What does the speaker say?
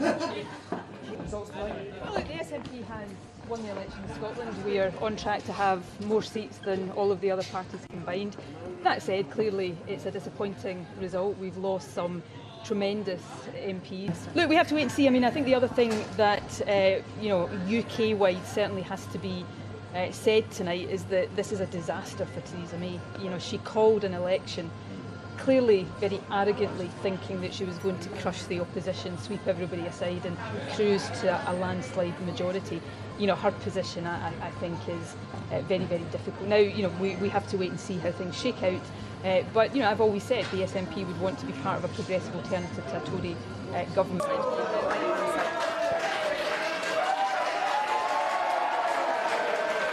Results tonight? Well, look, the SNP has won the election in Scotland. We are on track to have more seats than all of the other parties combined. That said, clearly it's a disappointing result. We've lost some tremendous MPs. Look, we have to wait and see. I mean, I think the other thing that UK-wide certainly has to be said tonight is that this is a disaster for Theresa May. You know, she called an election, clearly very arrogantly thinking that she was going to crush the opposition, sweep everybody aside and cruise to a landslide majority. You know, her position, I think, is very, very difficult. Now, you know, we have to wait and see how things shake out. But, you know, I've always said the SNP would want to be part of a progressive alternative to a Tory government.